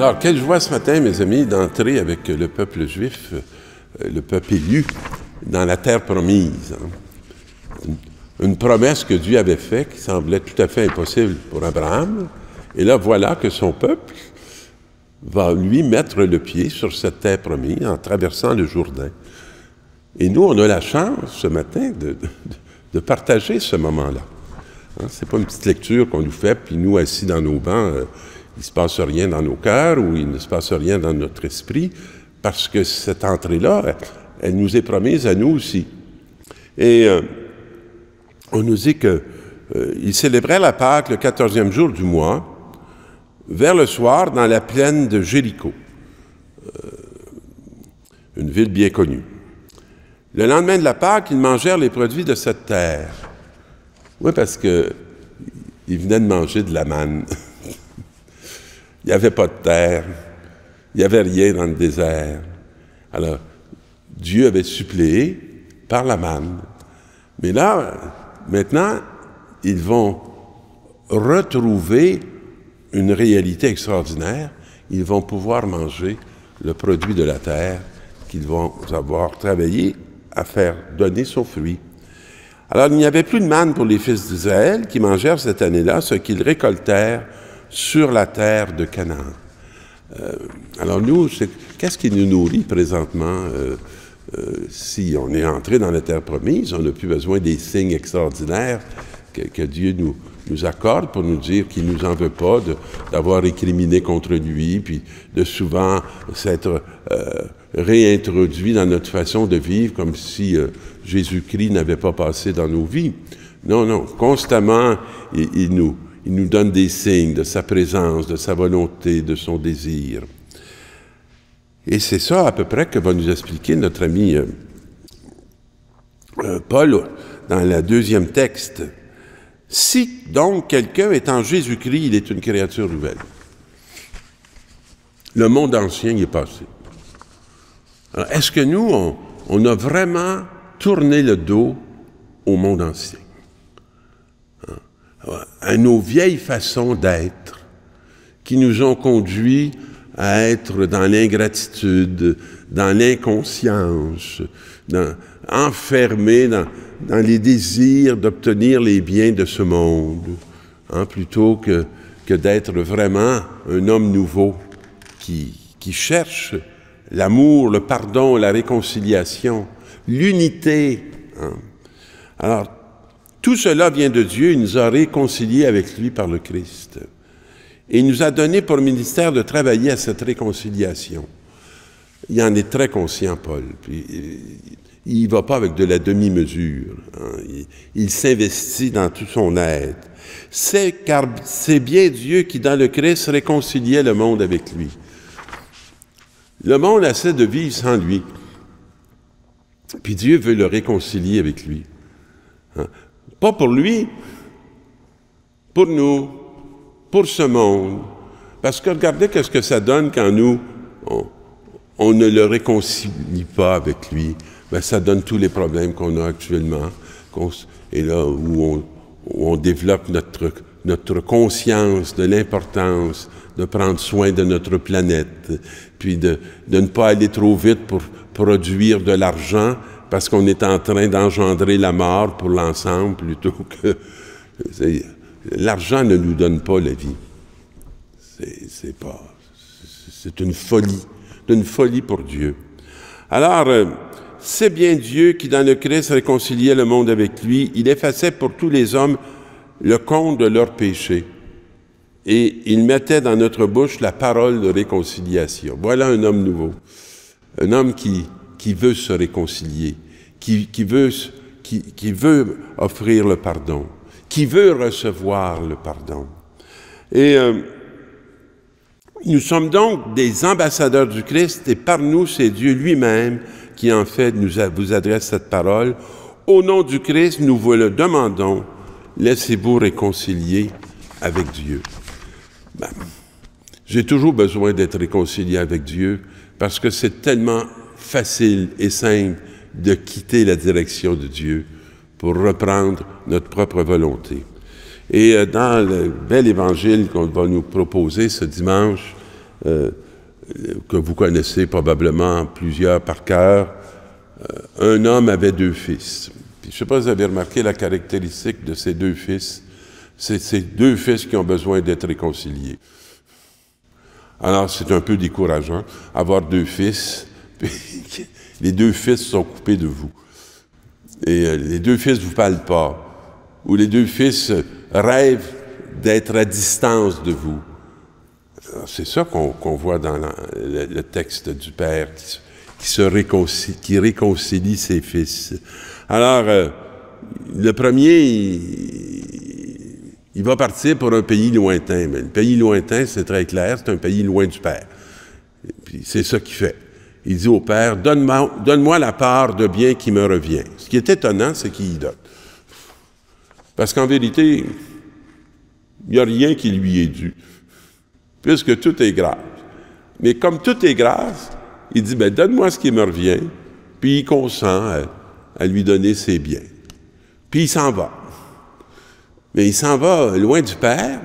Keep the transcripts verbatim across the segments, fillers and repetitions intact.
Alors, quelle joie ce matin, mes amis, d'entrer avec le peuple juif, le peuple élu, dans la terre promise. Hein? Une, une promesse que Dieu avait faite qui semblait tout à fait impossible pour Abraham. Et là, voilà que son peuple va lui mettre le pied sur cette terre promise en traversant le Jourdain. Et nous, on a la chance ce matin de, de, de partager ce moment-là. Hein? C'est pas une petite lecture qu'on nous fait, puis nous, assis dans nos bancs, euh, il ne se passe rien dans nos cœurs ou il ne se passe rien dans notre esprit, parce que cette entrée-là, elle, elle nous est promise à nous aussi. Et euh, on nous dit qu'il euh, célébrait la Pâque le quatorzième jour du mois, vers le soir, dans la plaine de Jéricho, euh, une ville bien connue. Le lendemain de la Pâque, ils mangèrent les produits de cette terre. Oui, parce qu'ils venaient de manger de la manne. Il n'y avait pas de terre. Il n'y avait rien dans le désert. Alors, Dieu avait suppléé par la manne. Mais là, maintenant, ils vont retrouver une réalité extraordinaire. Ils vont pouvoir manger le produit de la terre qu'ils vont avoir travaillé à faire donner son fruit. Alors, il n'y avait plus de manne pour les fils d'Israël qui mangèrent cette année-là ce qu'ils récoltèrent sur la terre de Canaan. Euh, alors nous, qu'est-ce qui nous nourrit présentement? Euh, euh, si on est entré dans la terre promise, on n'a plus besoin des signes extraordinaires que, que Dieu nous, nous accorde pour nous dire qu'il ne nous en veut pas, d'avoir récriminé contre lui, puis de souvent s'être euh, réintroduit dans notre façon de vivre, comme si euh, Jésus-Christ n'avait pas passé dans nos vies. Non, non, constamment, il, il nous... Il nous donne des signes de sa présence, de sa volonté, de son désir. Et c'est ça, à peu près, que va nous expliquer notre ami euh, euh, Paul dans le deuxième texte. « Si, donc, quelqu'un est en Jésus-Christ, il est une créature nouvelle. » Le monde ancien y est passé. Alors, est-ce que nous, on, on a vraiment tourné le dos au monde ancien? À nos vieilles façons d'être, qui nous ont conduits à être dans l'ingratitude, dans l'inconscience, enfermés dans, dans les désirs d'obtenir les biens de ce monde, hein, plutôt que, que d'être vraiment un homme nouveau qui, qui cherche l'amour, le pardon, la réconciliation, l'unité. Hein. Alors, tout cela vient de Dieu, il nous a réconciliés avec lui par le Christ. Et il nous a donné pour ministère de travailler à cette réconciliation. Il en est très conscient, Paul. Puis, il ne va pas avec de la demi-mesure. Hein. Il, il s'investit dans tout son être. C'est car c'est bien Dieu qui, dans le Christ, réconciliait le monde avec lui. Le monde essaie de vivre sans lui. Puis Dieu veut le réconcilier avec lui. Hein. Pas pour lui, pour nous, pour ce monde. Parce que regardez qu'est-ce que ça donne quand nous, on, on ne le réconcilie pas avec lui. Bien, ça donne tous les problèmes qu'on a actuellement. Qu'on, et là où on, où on développe notre, notre conscience de l'importance de prendre soin de notre planète, puis de, de ne pas aller trop vite pour produire de l'argent, parce qu'on est en train d'engendrer la mort pour l'ensemble, plutôt que... L'argent ne nous donne pas la vie. C'est pas... C'est une folie, une folie pour Dieu. Alors, euh, c'est bien Dieu qui, dans le Christ, réconciliait le monde avec lui. Il effaçait pour tous les hommes le compte de leurs péchés. Et il mettait dans notre bouche la parole de réconciliation. Voilà un homme nouveau. Un homme qui... qui veut se réconcilier, qui, qui, veut, qui, qui veut offrir le pardon, qui veut recevoir le pardon. Et euh, nous sommes donc des ambassadeurs du Christ, et par nous, c'est Dieu lui-même qui, en fait, nous a, vous adresse cette parole. Au nom du Christ, nous vous le demandons, laissez-vous réconcilier avec Dieu. Ben, j'ai toujours besoin d'être réconcilié avec Dieu, parce que c'est tellement facile et simple de quitter la direction de Dieu pour reprendre notre propre volonté. Et dans le bel évangile qu'on va nous proposer ce dimanche, euh, que vous connaissez probablement plusieurs par cœur. Euh, un homme avait deux fils. Puis, je ne sais pas si vous avez remarqué la caractéristique de ces deux fils. C'est ces deux fils qui ont besoin d'être réconciliés. Alors, c'est un peu décourageant, avoir deux fils, puis les deux fils sont coupés de vous. Et euh, les deux fils ne vous parlent pas, ou les deux fils rêvent d'être à distance de vous. C'est ça qu'on qu'on voit dans la, le, le texte du Père, qui, qui, se réconcilie, qui réconcilie ses fils. Alors, euh, le premier, il, il va partir pour un pays lointain. Mais le pays lointain, c'est très clair, c'est un pays loin du Père. Et puis c'est ça qu'il fait. Il dit au Père, donne-moi donne-moi la part de bien qui me revient. Ce qui est étonnant, c'est qu'il y donne. Parce qu'en vérité, il n'y a rien qui lui est dû, puisque tout est grave. Mais comme tout est grave, il dit, ben donne-moi ce qui me revient, puis il consent à, à lui donner ses biens. Puis il s'en va. Mais il s'en va loin du Père,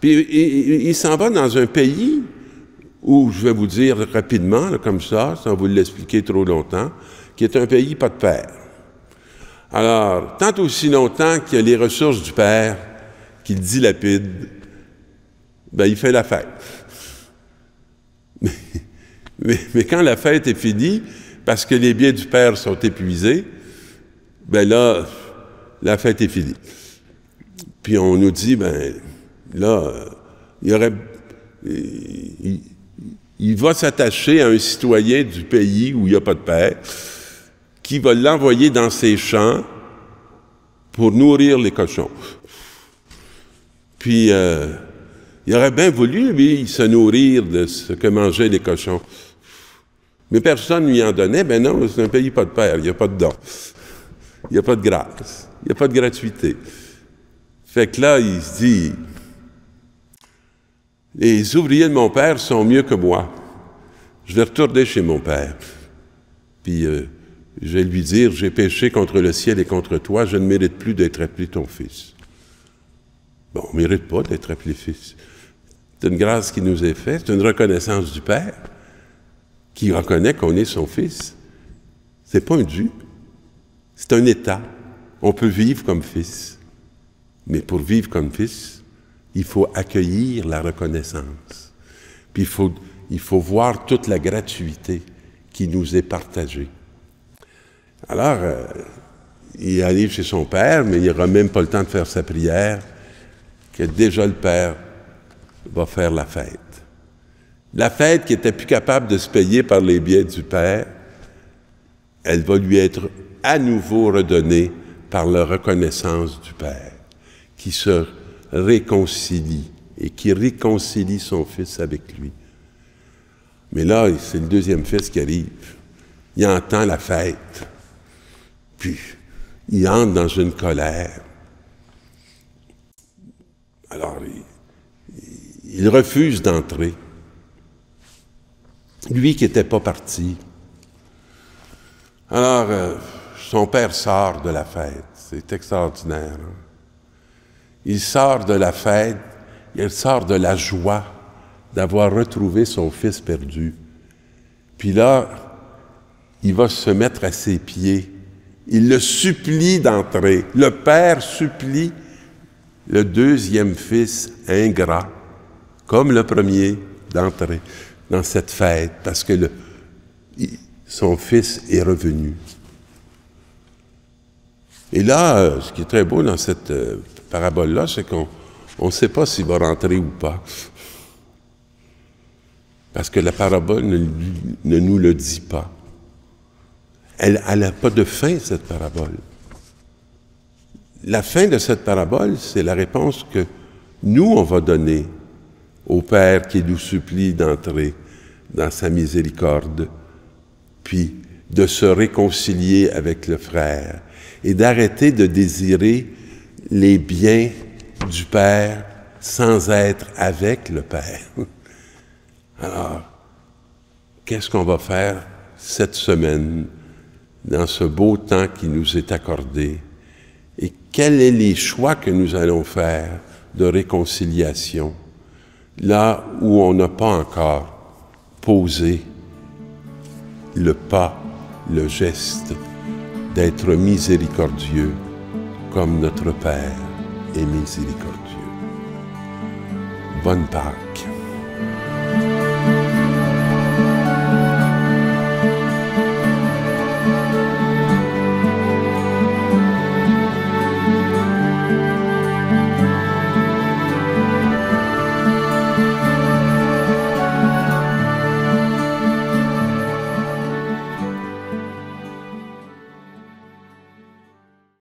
puis il, il, il s'en va dans un pays où, je vais vous dire rapidement, là, comme ça, sans vous l'expliquer trop longtemps, qui est un pays pas de Père. Alors, tant aussi longtemps qu'il y a les ressources du Père, qu'il dilapide, ben il fait la fête. Mais, mais, mais quand la fête est finie, parce que les biens du Père sont épuisés, ben là, la fête est finie. Puis on nous dit, ben là, il y aurait... Il, il va s'attacher à un citoyen du pays où il n'y a pas de Père, qui va l'envoyer dans ses champs pour nourrir les cochons. Puis, euh, il aurait bien voulu, lui, se nourrir de ce que mangeaient les cochons. Mais personne ne lui en donnait. Ben non, c'est un pays pas de Père, il n'y a pas de don. Il n'y a pas de grâce. Il n'y a pas de gratuité. Fait que là, il se dit, les ouvriers de mon Père sont mieux que moi. Je vais retourner chez mon Père. Puis, euh, je vais lui dire, j'ai péché contre le ciel et contre toi, je ne mérite plus d'être appelé ton fils. Bon, on ne mérite pas d'être appelé fils. C'est une grâce qui nous est faite, c'est une reconnaissance du Père qui reconnaît qu'on est son fils. Ce n'est pas un dû, c'est un état. On peut vivre comme fils, mais pour vivre comme fils, il faut accueillir la reconnaissance. Puis il faut, il faut voir toute la gratuité qui nous est partagée. Alors, euh, il arrive chez son Père, mais il n'aura même pas le temps de faire sa prière, que déjà le Père va faire la fête. La fête qui n'était plus capable de se payer par les biens du Père, elle va lui être à nouveau redonnée par la reconnaissance du Père, qui se réconcilie et qui réconcilie son fils avec lui. Mais là, c'est le deuxième fils qui arrive. Il entend la fête, puis il entre dans une colère. Alors, il, il refuse d'entrer. Lui qui n'était pas parti. Alors, euh, son père sort de la fête. C'est extraordinaire. Hein? Il sort de la fête, il sort de la joie d'avoir retrouvé son fils perdu. Puis là, il va se mettre à ses pieds. Il le supplie d'entrer. Le père supplie le deuxième fils ingrat, comme le premier, d'entrer dans cette fête, parce que le, son fils est revenu. Et là, ce qui est très beau dans cette parabole-là, c'est qu'on ne sait pas s'il va rentrer ou pas, parce que la parabole ne, ne nous le dit pas. Elle n'a pas de fin, cette parabole. La fin de cette parabole, c'est la réponse que nous, on va donner au Père qui nous supplie d'entrer dans sa miséricorde, puis de se réconcilier avec le frère et d'arrêter de désirer les biens du Père sans être avec le Père. Alors, qu'est-ce qu'on va faire cette semaine dans ce beau temps qui nous est accordé? Et quels sont les choix que nous allons faire de réconciliation, là où on n'a pas encore posé le pas, le geste d'être miséricordieux comme notre Père est miséricordieux. Bonne Pâque.